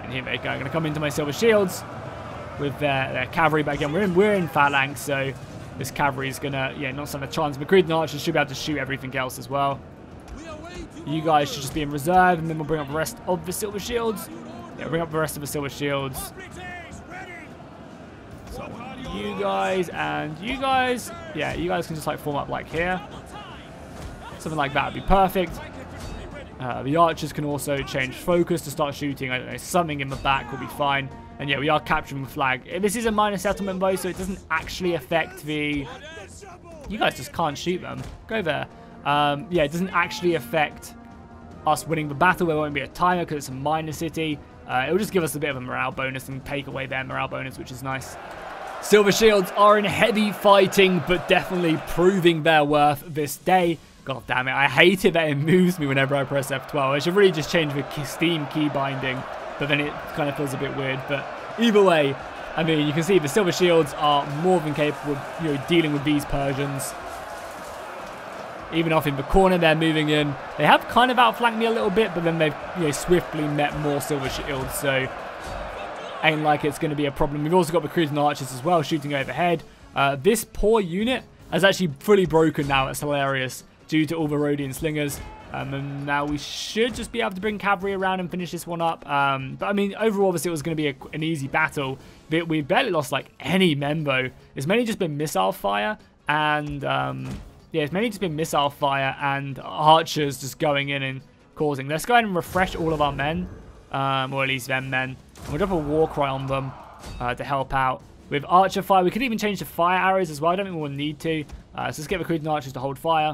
And here they go. I'm going to come into my silver shields with their, their cavalry. But again, we're in, we're in Phalanx, so this cavalry is going to, yeah, not stand a chance. But Cretan archers should be able to shoot everything else as well. You guys should just be in reserve, and then we'll bring up the rest of the silver shields. Yeah, bring up the rest of the silver shields. So I want you guys and you guys. Yeah, you guys can just, like, form up, like, here. Something like that would be perfect. Uh, the archers can also change focus to start shooting. I don't know, something in the back will be fine. And yeah, we are capturing the flag. This is a minor settlement though, so it doesn't actually affect the... You guys just can't shoot them. Go there. Um, yeah, it doesn't actually affect us winning the battle. There won't be a timer because it's a minor city. Uh, it'll just give us a bit of a morale bonus and take away their morale bonus, which is nice. Silver Shields are in heavy fighting, but definitely proving their worth this day. God damn it, I hate it that it moves me whenever I press F twelve. I should really just change the Steam key binding, but then it kind of feels a bit weird. But either way, I mean, you can see the Silver Shields are more than capable of, you know, dealing with these Persians. Even off in the corner, they're moving in. They have kind of outflanked me a little bit, but then they've, you know, swiftly met more Silver Shields, so ain't like it's going to be a problem. We've also got the Cretan archers as well, shooting overhead. Uh, this poor unit has actually fully broken now. It's hilarious. Due to all the Rhodian slingers. Um, and now we should just be able to bring cavalry around and finish this one up. Um, but I mean, overall, obviously, it was going to be a, an easy battle. But we barely lost, like, any men, though. It's mainly just been missile fire and... Um, yeah, it's mainly just been missile fire and archers just going in and causing. Let's go ahead and refresh all of our men. Um, or at least them men. And we'll drop a war cry on them uh, to help out. With archer fire, we could even change the fire arrows as well. I don't think we'll need to. Uh, so let's get the Cretan archers to hold fire.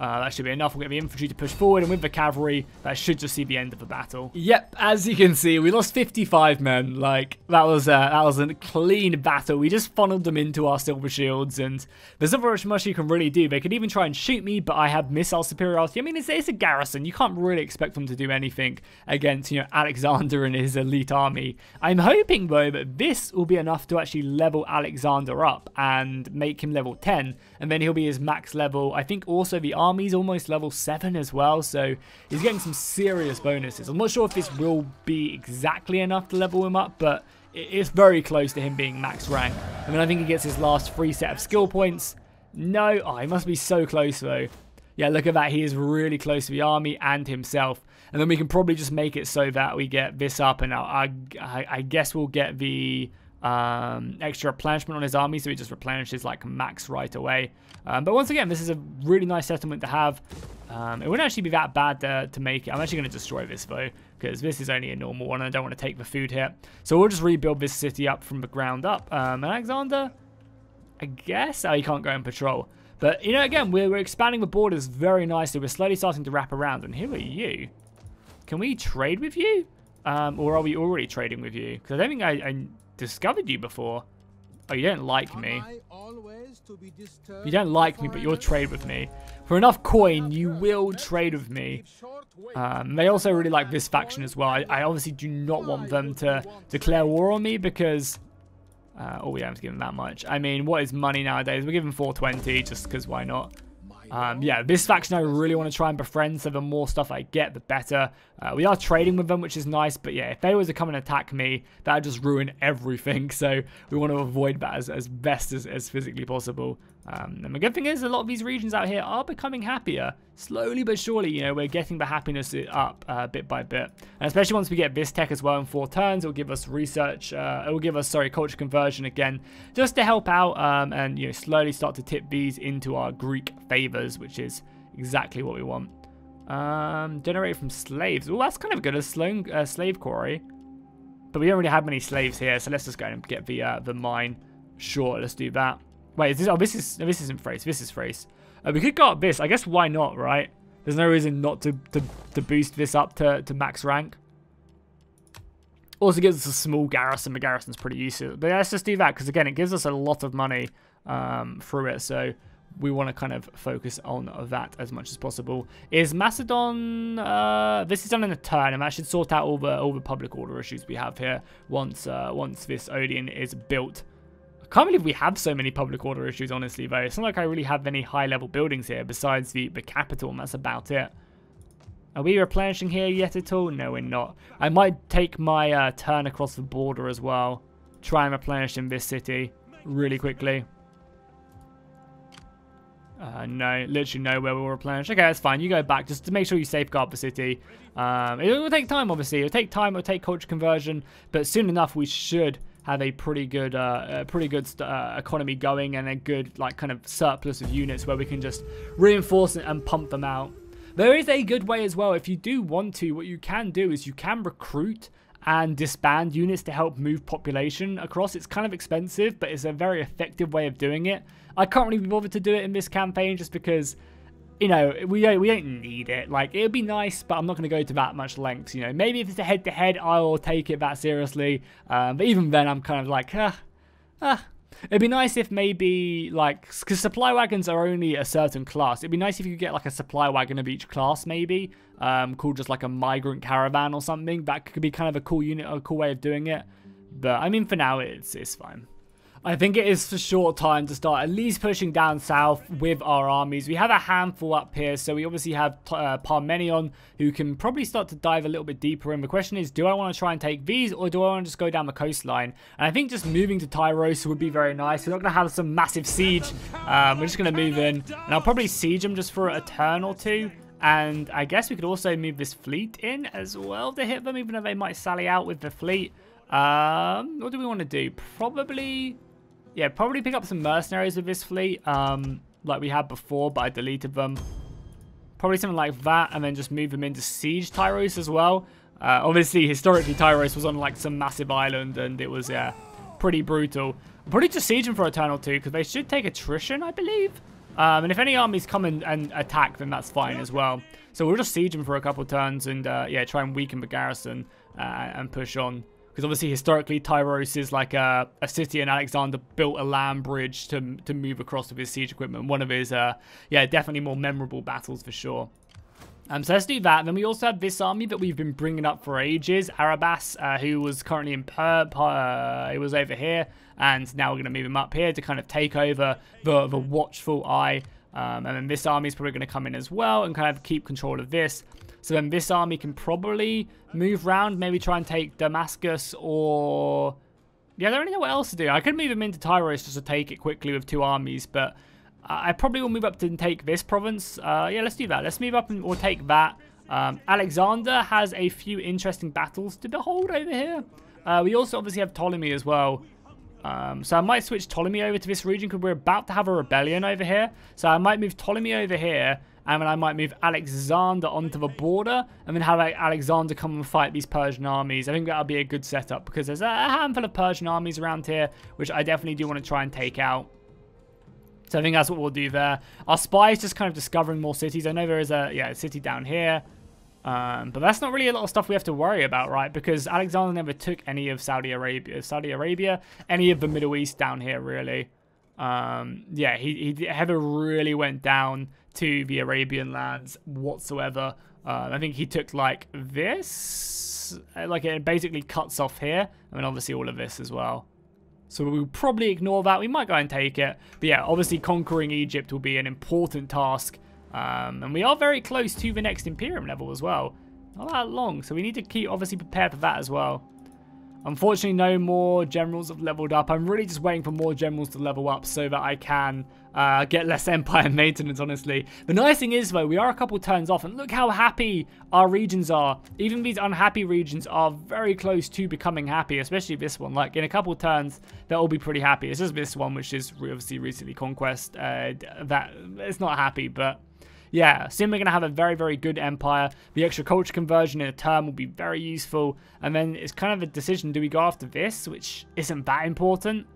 Uh, that should be enough. We'll get the infantry to push forward, and with the cavalry, that should just see the end of the battle. Yep, as you can see, we lost fifty-five men. Like, that was a, that was a clean battle. We just funneled them into our silver shields, and there's not very much you can really do. They could even try and shoot me, but I have missile superiority. I mean, it's, it's a garrison. You can't really expect them to do anything against, you know, Alexander and his elite army. I'm hoping, though, that this will be enough to actually level Alexander up and make him level ten, and then he'll be his max level. I think also the army. He's almost level seven as well, so he's getting some serious bonuses. I'm not sure if this will be exactly enough to level him up, but it's very close to him being max rank. I mean, I think he gets his last free set of skill points. No, oh, he must be so close though. Yeah, look at that. He is really close to the army and himself. And then we can probably just make it so that we get this up, and I, I, I guess we'll get the um, extra replenishment on his army, so he just replenishes like max right away. Um, but once again, this is a really nice settlement to have. Um, it wouldn't actually be that bad to, to make it. I'm actually going to destroy this though, because this is only a normal one and I don't want to take the food here. So we'll just rebuild this city up from the ground up. Um, Alexander, I guess, oh, he can't go and patrol. But, you know, again, we're, we're expanding the borders very nicely. We're slowly starting to wrap around. And who are you? Can we trade with you? Um, or are we already trading with you? Because I don't think I, I discovered you before. Oh, you don't like me. You don't like me, but you'll trade with me. For enough coin, you will trade with me. Um, they also really like this faction as well. I, I obviously do not want them to declare war on me because... Uh, oh, we don't have to give them that much. I mean, what is money nowadays? We're giving four twenty just because why not? Um, yeah, this faction I really want to try and befriend, so the more stuff I get, the better. Uh, we are trading with them, which is nice, but yeah, if they were to come and attack me, that would just ruin everything, so we want to avoid that as, as best as, as physically possible. Um, and the good thing is, a lot of these regions out here are becoming happier. Slowly but surely, you know, we're getting the happiness up uh, bit by bit. And especially once we get this tech as well in four turns, it'll give us research, uh, it'll give us, sorry, culture conversion again, just to help out um, and, you know, slowly start to tip these into our Greek favors, which is exactly what we want. Um, generated from slaves. Oh, that's kind of good, a slow, uh, slave quarry. But we don't really have many slaves here, so let's just go and get the, uh, the mine. Sure, let's do that. Wait, is this, oh, this is, no, this isn't Thrace, this is Thrace. Uh, we could go up this, I guess why not, right? There's no reason not to, to, to boost this up to, to max rank. Also gives us a small garrison, the garrison's pretty useful. But yeah, let's just do that, because again, it gives us a lot of money um, through it, so we want to kind of focus on that as much as possible. Is Macedon, uh, this is done in a turn, and that should sort out all the, all the public order issues we have here once, uh, once this Odeon is built. Can't believe we have so many public order issues, honestly, though. It's not like I really have any high-level buildings here besides the, the capital, and that's about it. Are we replenishing here yet at all? No, we're not. I might take my uh, turn across the border as well. Try and replenish in this city really quickly. Uh, no, literally nowhere will replenish. Okay, that's fine. You go back just to make sure you safeguard the city. Um, it will take time, obviously. It will take time. It will take culture conversion. But soon enough, we should... have a pretty good, uh, a pretty good uh, economy going, and a good like kind of surplus of units where we can just reinforce it and pump them out. There is a good way as well. If you do want to, what you can do is you can recruit and disband units to help move population across. It's kind of expensive, but it's a very effective way of doing it. I can't really be bothered to do it in this campaign just because, you know, we don't, we don't need it. Like, it would be nice, but I'm not going to go to that much length, you know. Maybe if it's a head-to-head, I'll take it that seriously. Um, but even then, I'm kind of like, ah, ah. It'd be nice if maybe, like, because supply wagons are only a certain class. It'd be nice if you could get, like, a supply wagon of each class, maybe. Um, called just, like, a migrant caravan or something. That could be kind of a cool unit, a cool way of doing it. But, I mean, for now, it's it's fine. I think it is for short time to start at least pushing down south with our armies. We have a handful up here, so we obviously have uh, Parmenion, who can probably start to dive a little bit deeper in. The question is, do I want to try and take these, or do I want to just go down the coastline? And I think just moving to Tyros would be very nice. We're not going to have some massive siege. Um, we're just going to move in, and I'll probably siege them just for a turn or two. And I guess we could also move this fleet in as well to hit them, even though they might sally out with the fleet. Um, what do we want to do? Probably... Yeah, probably pick up some mercenaries with this fleet, um, like we had before, but I deleted them. Probably something like that, and then just move them into siege Tyros as well. Uh, obviously, historically, Tyros was on like some massive island, and it was yeah, pretty brutal. Probably just siege them for a turn or two, because they should take attrition, I believe. Um, and if any armies come and, and attack, then that's fine as well. So we'll just siege them for a couple turns, and uh, yeah, try and weaken the garrison uh, and push on. Because obviously, historically, Tyros is like a, a city, and Alexander built a land bridge to, to move across with his siege equipment. One of his, uh, yeah, definitely more memorable battles for sure. Um, so let's do that. Then we also have this army that we've been bringing up for ages, Arabas, uh, who was currently in Per, per uh, it was over here, and now we're going to move him up here to kind of take over the, the watchful eye. Um, and then this army is probably going to come in as well and kind of keep control of this. So then this army can probably move round, maybe try and take Damascus or Yeah, I don't really know what else to do. I could move him into Tyros just to take it quickly with two armies, but I probably will move up to take this province. Uh, yeah, let's do that. Let's move up and or take that. Um, Alexander has a few interesting battles to behold over here. Uh, we also obviously have Ptolemy as well. Um, so I might switch Ptolemy over to this region because we're about to have a rebellion over here. So I might move Ptolemy over here, and then I might move Alexander onto the border, and then have Alexander come and fight these Persian armies. I think that'll be a good setup because there's a handful of Persian armies around here, which I definitely do want to try and take out. So I think that's what we'll do there. Our spy is just kind of discovering more cities. I know there is a yeah a city down here. Um, but that's not really a lot of stuff we have to worry about, right? Because Alexander never took any of Saudi Arabia, Saudi Arabia, any of the Middle East down here, really. Um, yeah, he, he never really went down to the Arabian lands whatsoever. Uh, I think he took like this, like it basically cuts off here. I mean, obviously all of this as well. So we'll probably ignore that. We might go and take it. But yeah, obviously conquering Egypt will be an important task. Um, and we are very close to the next Imperium level as well. Not that long, so we need to keep obviously prepared for that as well. Unfortunately, no more generals have leveled up. I'm really just waiting for more generals to level up so that I can uh, get less empire maintenance, honestly. The nice thing is, though, we are a couple turns off, and look how happy our regions are. Even these unhappy regions are very close to becoming happy, especially this one. Like, in a couple turns, they'll all be pretty happy. It's just this one, which is obviously recently conquest. Uh, that it's not happy, but... yeah, soon we're going to have a very, very good empire. The extra culture conversion in a term will be very useful. And then it's kind of a decision, do we go after this, which isn't that important,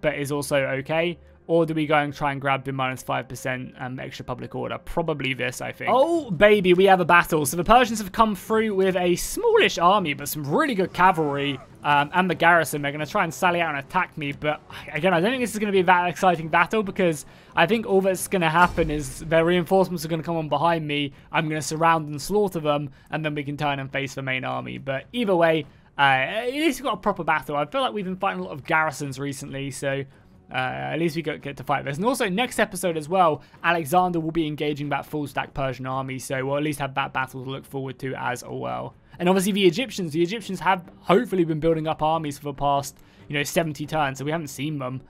but is also okay? Or do we go and try and grab the minus five percent um, extra public order? Probably this, I think. Oh, baby, we have a battle. So the Persians have come through with a smallish army, but some really good cavalry um, and the garrison. They're going to try and sally out and attack me. But again, I don't think this is going to be that exciting battle because I think all that's going to happen is their reinforcements are going to come on behind me. I'm going to surround and slaughter them, and then we can turn and face the main army. But either way, uh, at least we've got a proper battle. I feel like we've been fighting a lot of garrisons recently, so... Uh, at least we get to fight this. And also next episode as well, Alexander will be engaging that full stack Persian army, so we'll at least have that battle to look forward to as well. And obviously the Egyptians, the Egyptians have hopefully been building up armies for the past, you know, seventy turns, so we haven't seen them.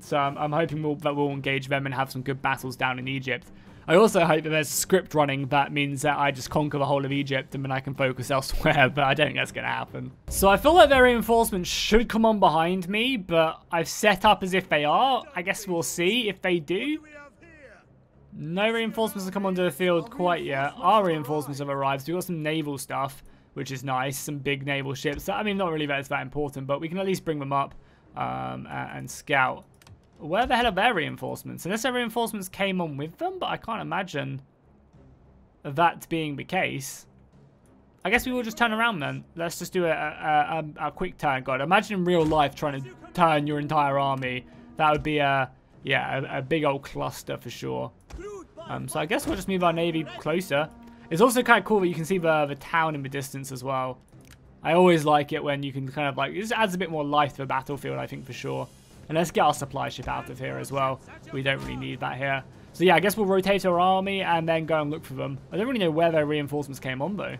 So I'm, I'm hoping we'll, that we'll engage them and have some good battles down in Egypt. I also hope that there's script running that means that I just conquer the whole of Egypt and then I can focus elsewhere, but I don't think that's going to happen. So I feel like their reinforcements should come on behind me, but I've set up as if they are. I guess we'll see if they do. No reinforcements have come onto the field quite yet. Our reinforcements have arrived, so we've got some naval stuff, which is nice. Some big naval ships. I mean, not really that it's that important, but we can at least bring them up um, and scout. Where the hell are their reinforcements? Unless their reinforcements came on with them, but I can't imagine that being the case. I guess we will just turn around then. Let's just do a, a, a, a quick turn. God, imagine in real life trying to turn your entire army. That would be a, yeah, a, a big old cluster for sure. Um, so I guess we'll just move our navy closer. It's also kind of cool that you can see the, the town in the distance as well. I always like it when you can kind of like, this adds a bit more life to the battlefield, I think, for sure. And let's get our supply ship out of here as well. We don't really need that here. So yeah, I guess we'll rotate our army and then go and look for them. I don't really know where their reinforcements came on though.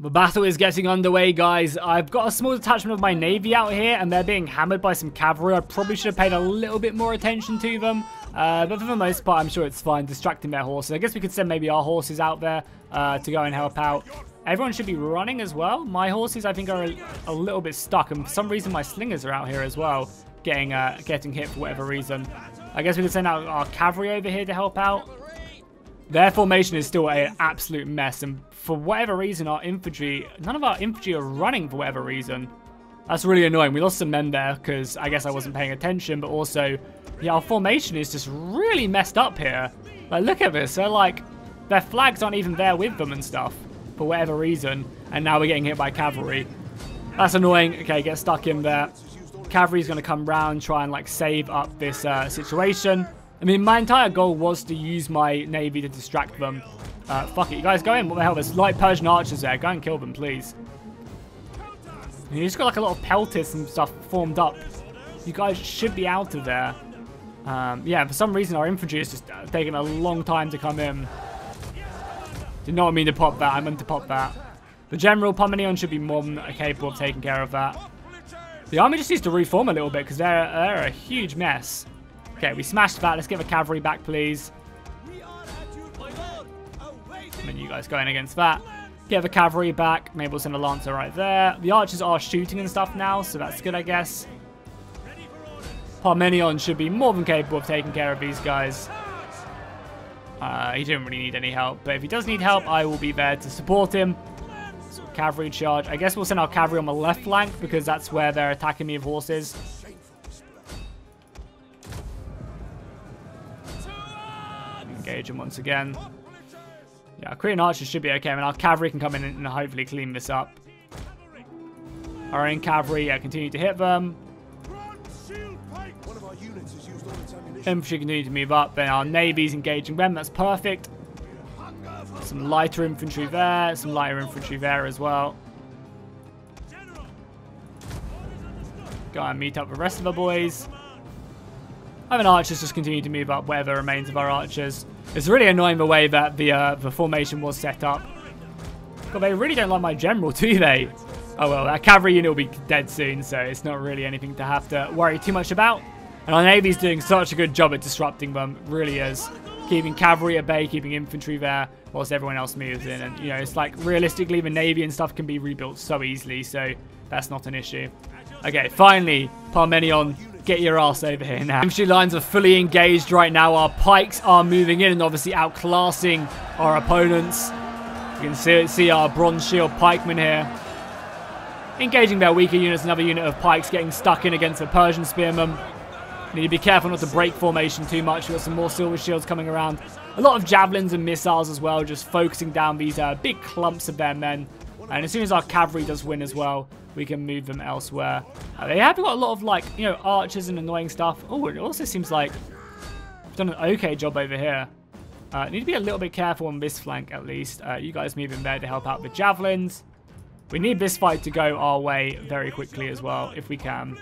The battle is getting underway, guys. I've got a small detachment of my navy out here and they're being hammered by some cavalry. I probably should have paid a little bit more attention to them. Uh, but for the most part, I'm sure it's fine distracting their horses. I guess we could send maybe our horses out there uh, to go and help out. Everyone should be running as well. My horses, I think, are a, a little bit stuck. And for some reason, my slingers are out here as well. Getting uh, getting hit for whatever reason. I guess we can send out our cavalry over here to help out. Their formation is still an absolute mess, and for whatever reason, our infantry, none of our infantry are running for whatever reason. That's really annoying. We lost some men there because I guess I wasn't paying attention, but also, yeah, our formation is just really messed up here. Like, look at this. They're like, their flags aren't even there with them and stuff for whatever reason, and now we're getting hit by cavalry. That's annoying. Okay, get stuck in there. Cavalry's going to come round, try and like save up this uh, situation. I mean, my entire goal was to use my navy to distract them. Uh, fuck it, you guys go in. What the hell? There's light Persian archers there. Go and kill them, please. And you just got like a lot of Peltasts and stuff formed up. You guys should be out of there. Um, yeah, for some reason our infantry is just uh, taking a long time to come in. Did not mean to pop that. I meant to pop that. The general Parmenion should be more than capable of taking care of that. The army just needs to reform a little bit because they're, they're a huge mess. Okay, we smashed that. Let's get the cavalry back, please. And then you guys going against that. Get the cavalry back. Maybe we'll send a lancer right there. The archers are shooting and stuff now, so that's good, I guess. Parmenion should be more than capable of taking care of these guys. Uh, he didn't really need any help, but if he does need help, I will be there to support him. So cavalry charge. I guess we'll send our cavalry on the left flank because that's where they're attacking me with horses. Engage him once again. Yeah, Korean archers should be okay, and our cavalry can come in and hopefully clean this up. Our own cavalry, yeah, continue to hit them. Infantry continue to move up, then our navy's engaging them, that's perfect. Some lighter infantry there, some lighter infantry there as well. Go and meet up with the rest of our boys. And then archers just continue to move up wherever remains of our archers. It's really annoying the way that the uh, the formation was set up. God, they really don't like my general, do they? Oh well, that cavalry unit will be dead soon, so it's not really anything to have to worry too much about. And our navy's doing such a good job at disrupting them, it really is. Keeping cavalry at bay, keeping infantry there, whilst everyone else moves in. And, you know, it's like, realistically, the navy and stuff can be rebuilt so easily, so that's not an issue. Okay, finally, Parmenion, get your ass over here now. Infantry lines are fully engaged right now. Our pikes are moving in and obviously outclassing our opponents. You can see, see our bronze shield pikemen here. Engaging their weaker units, another unit of pikes getting stuck in against the Persian spearmen. Need to be careful not to break formation too much. We've got some more silver shields coming around. A lot of javelins and missiles as well, just focusing down these uh, big clumps of their men. And as soon as our cavalry does win as well, we can move them elsewhere. Uh, they have got a lot of, like, you know, archers and annoying stuff. Oh, it also seems like we've done an okay job over here. Uh, need to be a little bit careful on this flank at least. Uh, you guys move in there to help out with javelins. We need this fight to go our way very quickly as well, if we can.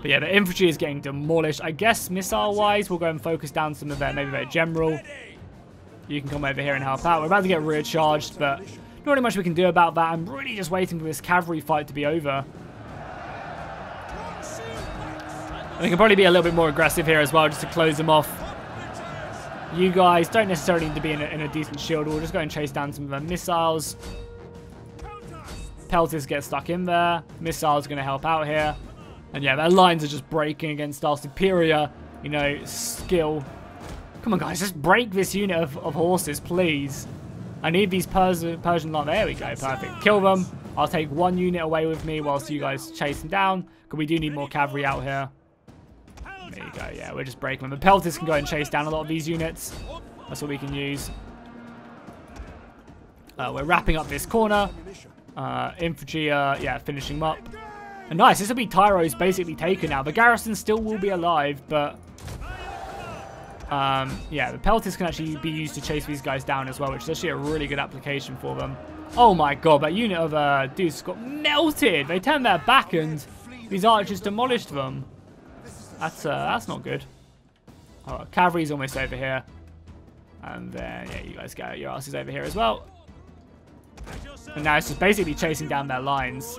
But yeah, the infantry is getting demolished. I guess missile-wise, we'll go and focus down some of their, maybe their general. You can come over here and help out. We're about to get recharged, but not really much we can do about that. I'm really just waiting for this cavalry fight to be over. I think I'll probably be a little bit more aggressive here as well, just to close them off. You guys don't necessarily need to be in a, in a decent shield. We'll just go and chase down some of their missiles. Peltasts get stuck in there. Missiles are going to help out here. And yeah, their lines are just breaking against our superior, you know, skill. Come on, guys, just break this unit of, of horses, please. I need these Pers Persian lines. There we go, perfect. Kill them. I'll take one unit away with me whilst you guys chase them down, because we do need more cavalry out here. There you go, yeah, we're just breaking them. The Peltasts can go and chase down a lot of these units. That's what we can use. Uh, we're wrapping up this corner. Uh, infantry, uh, yeah, finishing them up. And nice, this will be Tyros basically taken now. The garrison still will be alive, but um, yeah, the Peltasts can actually be used to chase these guys down as well, which is actually a really good application for them. Oh my god, that unit of uh, dudes got melted. They turned their back and these archers demolished them. That's uh, that's not good. Oh, cavalry's almost over here. And then, yeah, you guys get your asses over here as well. And now it's just basically chasing down their lines.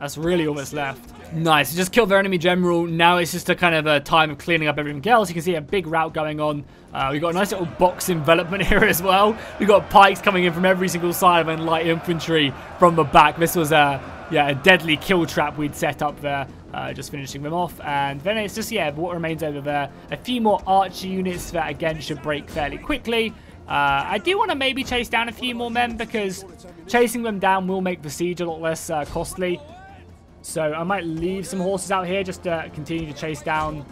That's really all that's left. Nice. Just killed their enemy general. Now it's just a kind of a time of cleaning up everything else. You can see a big rout going on. Uh, we've got a nice little box envelopment here as well. We've got pikes coming in from every single side and light infantry from the back. This was a, yeah, a deadly kill trap we'd set up there. Uh, just finishing them off. And then it's just, yeah, what remains over there. A few more archer units that, again, should break fairly quickly. Uh, I do want to maybe chase down a few more men because chasing them down will make the siege a lot less uh, costly. So I might leave some horses out here just to continue to chase down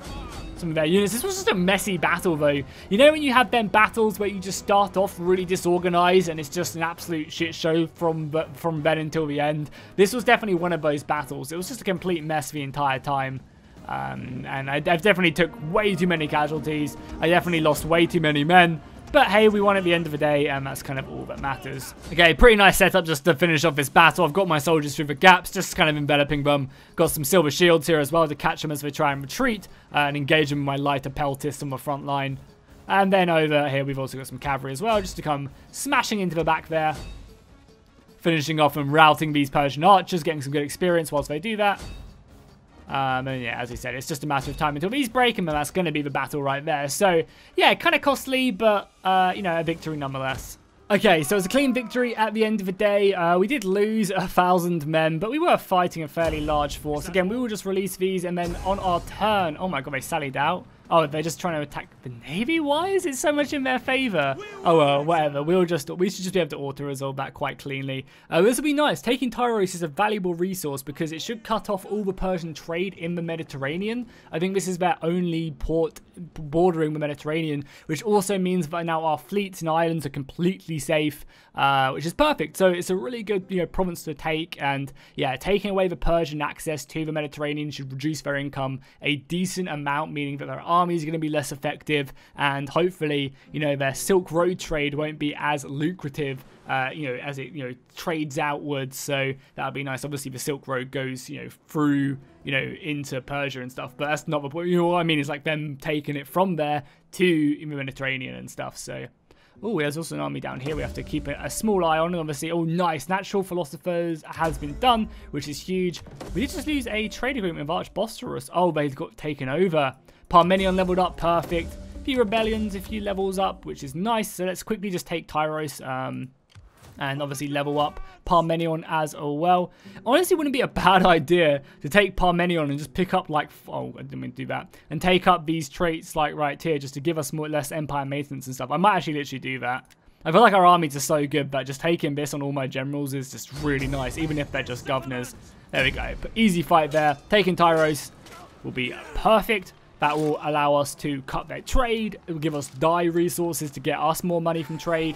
some of their units. This was just a messy battle, though. You know when you have them battles where you just start off really disorganized and it's just an absolute shit show from, from then until the end? This was definitely one of those battles. It was just a complete mess the entire time. Um, and I, I definitely took way too many casualties. I definitely lost way too many men. But hey, we won at the end of the day, and that's kind of all that matters. Okay, pretty nice setup just to finish off this battle. I've got my soldiers through the gaps, just kind of enveloping them. Got some silver shields here as well to catch them as they try and retreat, uh, and engage them with my lighter Peltasts on the front line. And then over here, we've also got some cavalry as well, just to come smashing into the back there. finishing off and routing these Persian archers, getting some good experience whilst they do that. Um, and yeah, as we said, it's just a matter of time until these break, and then that's going to be the battle right there. So yeah, kind of costly, but uh, you know, a victory nonetheless. Okay, so it was a clean victory at the end of the day. Uh, we did lose a thousand men, but we were fighting a fairly large force. Again, we will just release these, and then on our turn... Oh my god, they sallied out. Oh, they're just trying to attack the navy? Why is it so much in their favor? Oh, well, whatever. We'll just, we should just be able to auto-resolve that quite cleanly. Uh, this will be nice. Taking Tyros is a valuable resource because it should cut off all the Persian trade in the Mediterranean. I think this is their only port bordering the Mediterranean, which also means that now our fleets and islands are completely safe, uh, which is perfect. So it's a really good, you know, province to take. And yeah, taking away the Persian access to the Mediterranean should reduce their income a decent amount, meaning that there are armies are going to be less effective, and hopefully, you know, their Silk Road trade won't be as lucrative, uh, you know, as it, you know, trades outwards. So that would be nice. Obviously, the Silk Road goes, you know, through, you know, into Persia and stuff, but that's not the point. You know what I mean? It's like them taking it from there to the Mediterranean and stuff. So, oh, there's also an army down here. We have to keep a small eye on, and obviously, oh, nice. Natural Philosophers has been done, which is huge. We did just lose a trade agreement with Archbosporus. Oh, they've got taken over. Parmenion leveled up, perfect. A few rebellions, a few levels up, which is nice. So let's quickly just take Tyros um, and obviously level up Parmenion as well. Honestly, wouldn't be a bad idea to take Parmenion and just pick up like, oh, I didn't mean to do that. And take up these traits like right here just to give us more less empire maintenance and stuff. I might actually literally do that. I feel like our armies are so good, but just taking this on all my generals is just really nice, even if they're just governors. There we go. But easy fight there. Taking Tyros will be perfect. That will allow us to cut their trade. It will give us dye resources to get us more money from trade.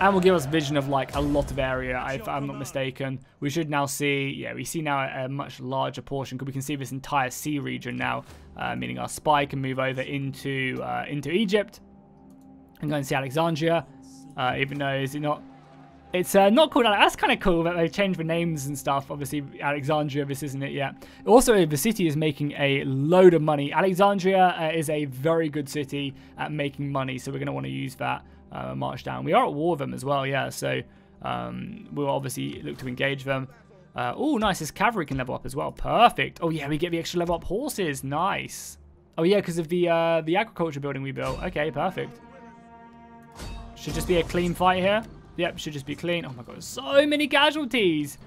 And will give us vision of like a lot of area, if I'm not mistaken. We should now see, yeah, we see now a, a much larger portion because we can see this entire sea region now. Uh, meaning our spy can move over into uh, into Egypt. And go and see Alexandria. Uh, even though, is it not? It's uh, not called Alex. That's kind of cool that they changed the names and stuff. Obviously, Alexandria, this isn't it yet. Also, the city is making a load of money. Alexandria uh, is a very good city at making money, so we're going to want to use that uh, march down. We are at war with them as well, yeah, so um, we'll obviously look to engage them. Uh, oh, nice. This cavalry can level up as well. Perfect. Oh, yeah, we get the extra level up horses. Nice. Oh, yeah, because of the, uh, the agriculture building we built. Okay, perfect. Should just be a clean fight here. Yep, should just be clean. Oh my god, so many casualties.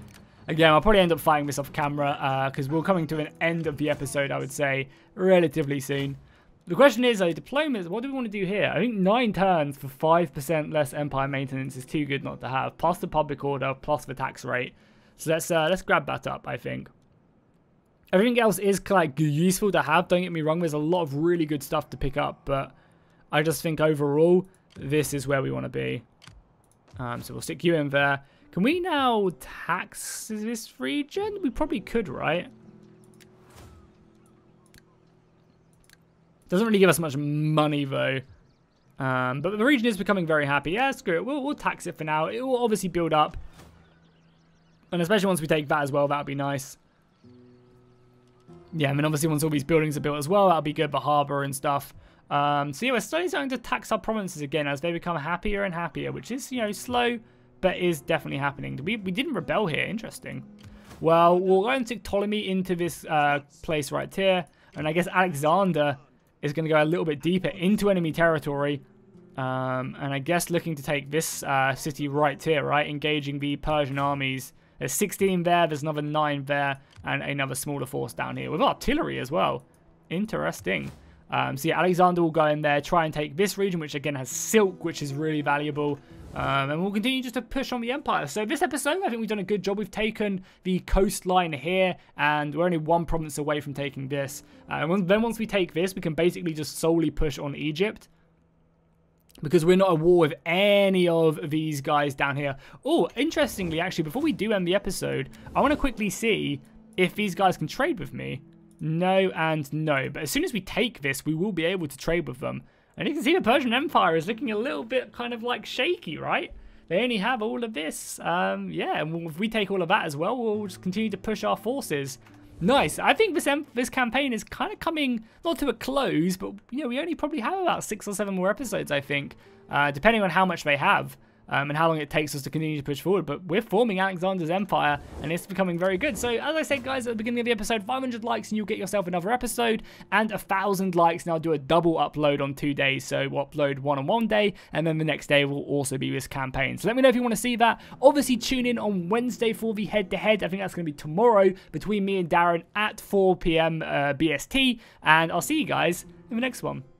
Again, I'll probably end up fighting this off camera because uh, we're coming to an end of the episode, I would say, relatively soon. The question is, though, diplomacy, what do we want to do here? I think nine turns for five percent less empire maintenance is too good not to have, plus the public order, plus the tax rate. So let's, uh, let's grab that up, I think. Everything else is like useful to have, don't get me wrong. There's a lot of really good stuff to pick up, but I just think overall, this is where we want to be. Um, so we'll stick you in there. Can we now tax this region? We probably could, right? Doesn't really give us much money, though. Um, but the region is becoming very happy. Yeah, screw it. We'll, we'll tax it for now. It will obviously build up. And especially once we take that as well, that'll be nice. Yeah, I mean, obviously once all these buildings are built as well, that'll be good for harbour and stuff. Um, so yeah, we're slowly starting to tax our provinces again as they become happier and happier, which is, you know, slow, but is definitely happening. We, we didn't rebel here. Interesting. Well, we'll go and take Ptolemy into this uh, place right here. And I guess Alexander is going to go a little bit deeper into enemy territory. Um, and I guess looking to take this uh, city right here, right? Engaging the Persian armies. There's sixteen there. There's another nine there. And another smaller force down here with artillery as well. Interesting. Um, so yeah, Alexander will go in there, try and take this region, which again has silk, which is really valuable. Um, and we'll continue just to push on the empire. So this episode, I think we've done a good job. We've taken the coastline here, and we're only one province away from taking this. Uh, and then once we take this, we can basically just solely push on Egypt. Because we're not at war with any of these guys down here. Oh, interestingly, actually, before we do end the episode, I want to quickly see if these guys can trade with me. No and no, but as soon as we take this, we will be able to trade with them. And you can see the Persian Empire is looking a little bit kind of like shaky, right? They only have all of this. Um, yeah, and if we take all of that as well, we'll just continue to push our forces. Nice. I think this em this campaign is kind of coming, not to a close, but you know, we only probably have about six or seven more episodes, I think, uh, depending on how much they have. um, and how long it takes us to continue to push forward. But we're forming Alexander's empire, and it's becoming very good. So as I said, guys, at the beginning of the episode, five hundred likes and you'll get yourself another episode, and one thousand likes, and I'll do a double upload on two days. So we'll upload one on one day, and then the next day will also be this campaign. So let me know if you want to see that. Obviously, tune in on Wednesday for the head-to-head. I think that's going to be tomorrow between me and Darren at four p m Uh, B S T, and I'll see you guys in the next one.